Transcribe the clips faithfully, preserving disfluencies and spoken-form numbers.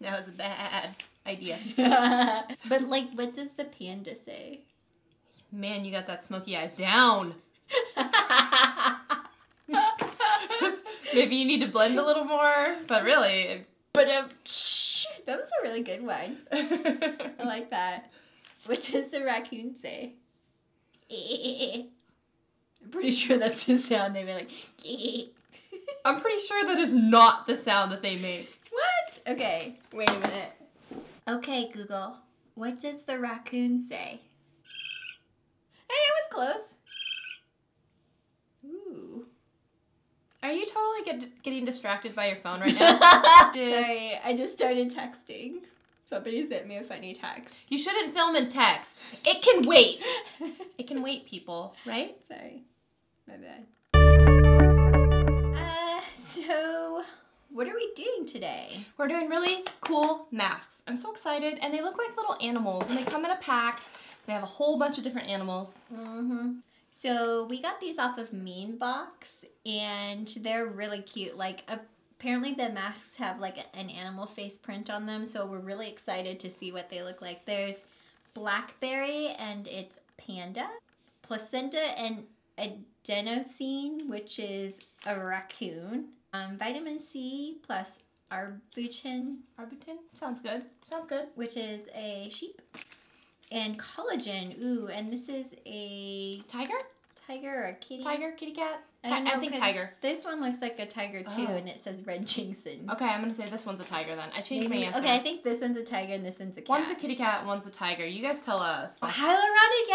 That was a bad idea. But like, what does the panda say? Man, you got that smoky eye down. Maybe you need to blend a little more, but really. But um, that was a really good one. I like that. What does the raccoon say? I'm pretty sure that's the sound they make. Like, I'm pretty sure that is not the sound that they make. What? Okay, wait a minute. Okay, Google. What does the raccoon say? Hey, it was close. Ooh. Are you totally get, getting distracted by your phone right now? Sorry, I just started texting. Somebody sent me a funny text. You shouldn't film and text. It can wait. It can wait, people, right? Sorry, my bad. Uh, so what are we doing today? We're doing really cool masks. I'm so excited, and they look like little animals, and they come in a pack. They have a whole bunch of different animals. Mm-hmm. So we got these off of Memebox, and they're really cute. Like, apparently the masks have like an animal face print on them, so we're really excited to see what they look like. There's blackberry, and it's panda, placenta and adenosine, which is a raccoon, um, vitamin C plus Arbutin. Arbutin? Sounds good. Sounds good. Which is a sheep. And collagen. Ooh, and this is a tiger? Tiger or a kitty? Tiger, kitty cat? I, don't know, I think tiger. This one looks like a tiger too, oh. And it says red Jinxon. Okay, I'm gonna say this one's a tiger then. I changed Maybe. my answer. Okay, I think this one's a tiger and this one's a cat. One's a kitty cat, one's a tiger. You guys tell us. Oh, hyaluronic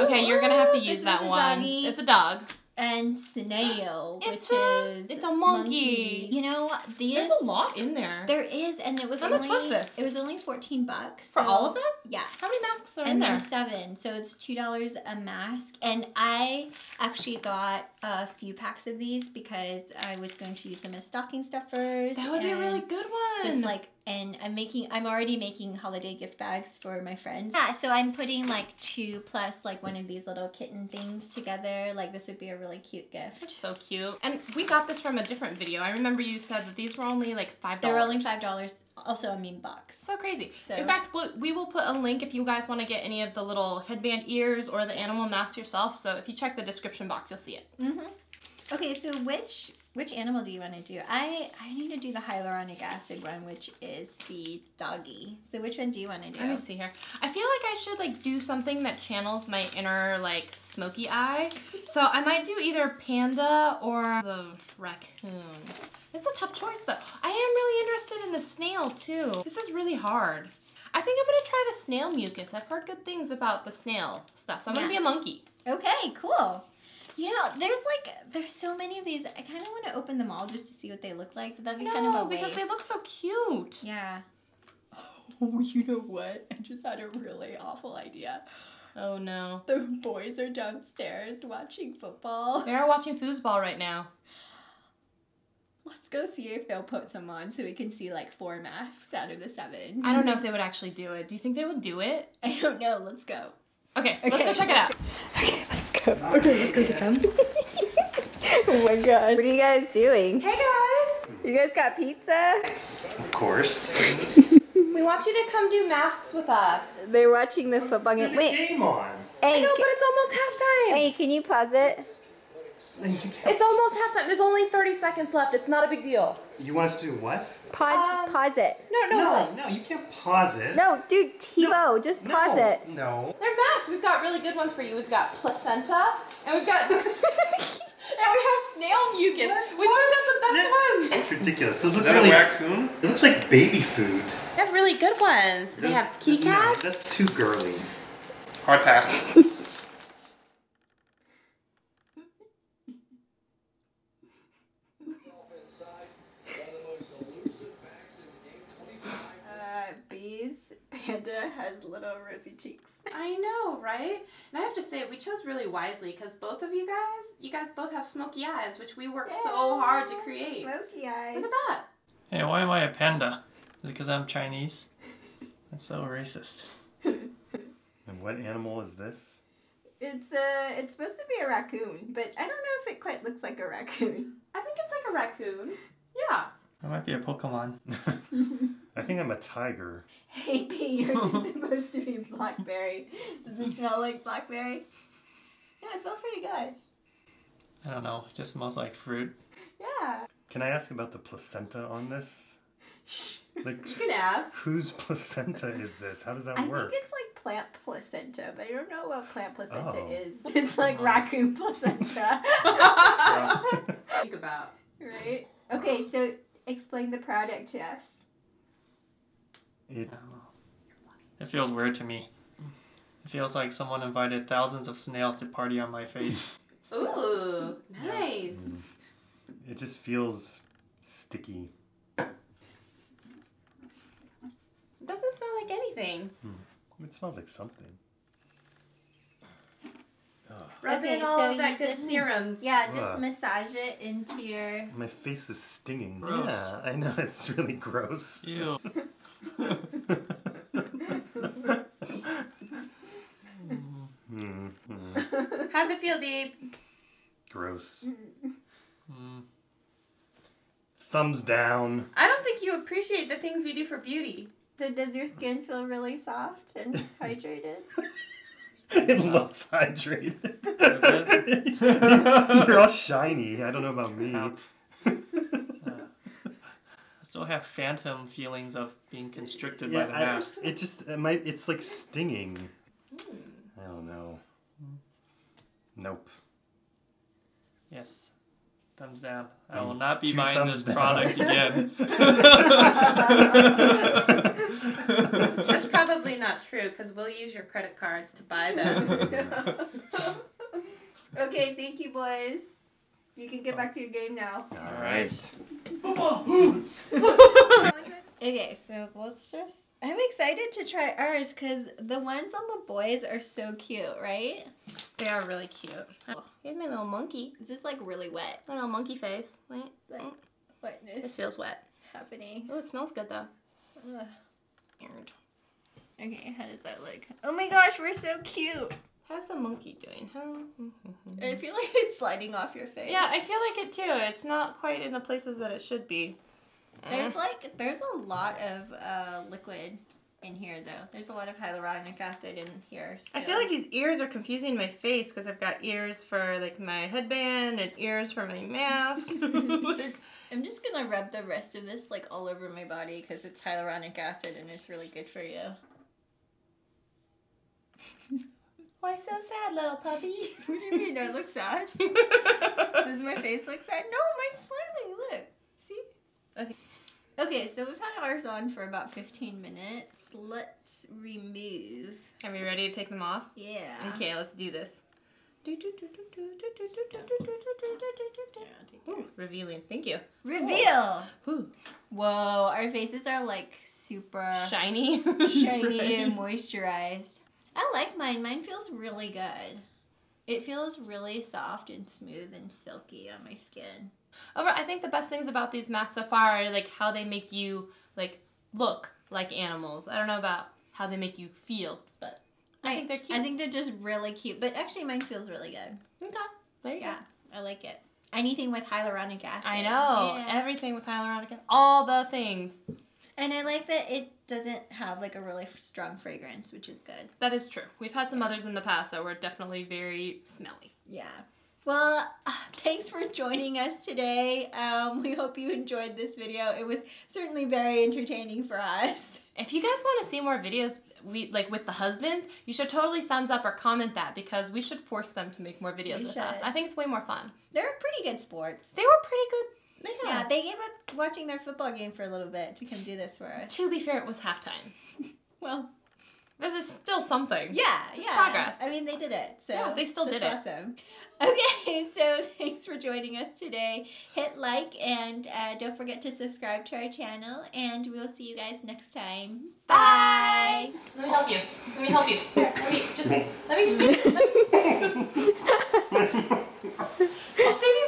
acid! Okay, ooh, you're gonna have to use that one. Doggy. It's a dog. And snail, it's which a, is it's a monkey. monkey. You know, these, there's a lot in there. There is, and it was how only, much was this? It was only fourteen bucks for so, all of them. Yeah. How many masks are and in there? There's seven, so it's two dollars a mask. And I actually got a few packs of these because I was going to use them as stocking stuffers. That would be a really good one. Just like, and I'm making, I'm already making holiday gift bags for my friends. Yeah. So I'm putting like two plus like one of these little kitten things together. Like this would be a really cute gift. That's so cute. And we got this from a different video. I remember you said that these were only like five dollars. They were only five dollars, also a Memebox. So crazy. So. In fact, we will put a link if you guys want to get any of the little headband ears or the animal mask yourself. So if you check the description box, you'll see it. Mm-hmm. Okay, so which which animal do you want to do? I, I need to do the hyaluronic acid one, which is the doggy. So which one do you want to do? Let me see here. I feel like I should like do something that channels my inner like smoky eye. So I might do either panda or the raccoon. This is a tough choice though. I am really interested in the snail too. This is really hard. I think I'm gonna try the snail mucus. I've heard good things about the snail stuff. So I'm yeah. gonna be a monkey. Okay, cool. You know, there's like, there's so many of these. I kind of want to open them all just to see what they look like, but that'd be no, kind of a waste. No, because they look so cute. Yeah. Oh, you know what? I just had a really awful idea. Oh, no. The boys are downstairs watching football. They are watching foosball right now. Let's go see if they'll put some on so we can see like four masks out of the seven. I don't know if they would actually do it. Do you think they would do it? I don't know. Let's go. Okay, okay. Let's go check it out. Okay. Okay, let's go get them. Oh my god. What are you guys doing? Hey guys! You guys got pizza? Of course. We want you to come do masks with us. They're watching the football game. Wait. There's a game on. Hey, I know, but it's almost halftime. Hey, can you pause it? It's almost halftime. There's only thirty seconds left. It's not a big deal. You want us to do what? Pause um, pause it. No, no, no. No, no, you can't pause it. No, dude, Tebow, no, just pause no, it. No. They're masks. We've got really good ones for you. We've got placenta, and we've got... and we have snail mucus. What? Which what? Is the best that, one? That's ridiculous. Those look really... Is that a raccoon? It looks like baby food. They have really good ones. Those, they have keycaps. No, that's too girly. Hard pass. Panda has little rosy cheeks. I know, right? And I have to say, we chose really wisely because both of you guys, you guys both have smoky eyes, which we worked yeah, so hard to create. Smoky eyes. Look at that. Hey, why am I a panda? Is it because I'm Chinese? That's so racist. And what animal is this? It's a, it's supposed to be a raccoon, but I don't know if it quite looks like a raccoon. I think it's like a raccoon. Yeah. It might be a Pokemon. I think I'm a tiger. Hey, P, yours is supposed to be blackberry. Does it smell like blackberry? Yeah, it smells pretty good. I don't know. It just smells like fruit. Yeah. Can I ask about the placenta on this? Shh. Like, you can ask. Whose placenta is this? How does that I work? I think it's like plant placenta, but I don't know what plant placenta oh. is. It's like oh. raccoon placenta. Think about. Right? Okay, so explain the product to us. It, it feels weird to me. It feels like someone invited thousands of snails to party on my face. Ooh, nice. Mm. It just feels sticky. It doesn't smell like anything. Mm. It smells like something. Ugh. Rub okay, in all so of that good just, serums. Yeah, just Ugh. massage it into your... My face is stinging. Gross. Yeah, I know, it's really gross. Ew. How's it feel, babe? Gross. Mm. Thumbs down. I don't think you appreciate the things we do for beauty. So does your skin feel really soft and hydrated? It oh. looks hydrated. Is it? You're all shiny. I don't know about me. Oh. Still have phantom feelings of being constricted yeah, by the mask. It just, it might, it's like stinging. Mm. I don't know. Nope. Yes. Thumbs down. Thumb, I will not be buying this down. product again. That's probably not true, because we'll use your credit cards to buy them. Okay, thank you, boys. You can get back to your game now. All right. Okay, so let's just... I'm excited to try ours because the ones on the boys are so cute, right? They are really cute. Oh, here's my little monkey. Is this like really wet? My little monkey face. Wait. Like, wetness. This feels wet. Happening. Oh, it smells good though. Ugh. Okay, how does that look? Oh my gosh, we're so cute. How's the monkey doing? Huh? I feel like it's sliding off your face. Yeah, I feel like it too. It's not quite in the places that it should be. There's like, there's a lot of uh, liquid in here though. There's a lot of hyaluronic acid in here. Still. I feel like these ears are confusing my face because I've got ears for like my headband and ears for my mask. Like, I'm just gonna rub the rest of this like all over my body because it's hyaluronic acid and it's really good for you. Why so sad, little puppy? What do you mean? I look sad? Does my face look sad? No, mine's smiling. Look. See? Okay. Okay, so we've had ours on for about fifteen minutes. Let's remove. Are we ready to take them off? Yeah. Okay, let's do this. Ooh, revealing. Thank you. Reveal! Ooh. Whoa, our faces are like super... Shiny. Shiny right. and moisturized. I like mine. Mine feels really good. It feels really soft and smooth and silky on my skin. Overall, I think the best things about these masks so far are like how they make you like look like animals. I don't know about how they make you feel, but I, I think they're cute. I think they're just really cute. But actually, mine feels really good. Okay, there you yeah, go. I like it. Anything with hyaluronic acid. I know yeah. everything with hyaluronic acid. All the things. And I like that it doesn't have like a really strong fragrance, which is good. That is true. We've had some yeah. others in the past that were definitely very smelly. Yeah. Well, uh, thanks for joining us today. Um, we hope you enjoyed this video. It was certainly very entertaining for us. If you guys want to see more videos we like with the husbands, you should totally thumbs up or comment that because we should force them to make more videos we with should. us. I think it's way more fun. They're pretty good sports. They were pretty good. Yeah. yeah, they gave up watching their football game for a little bit to come do this for us. To be fair, it was halftime. Well, this is still something. Yeah, it's yeah. progress. I mean, they did it. So yeah, they still did it. Awesome. Okay, so thanks for joining us today. Hit like and uh, don't forget to subscribe to our channel. And we'll see you guys next time. Bye. Let me help you. Let me help you. Here, let me just. Let me just. Let me just. I'll save you.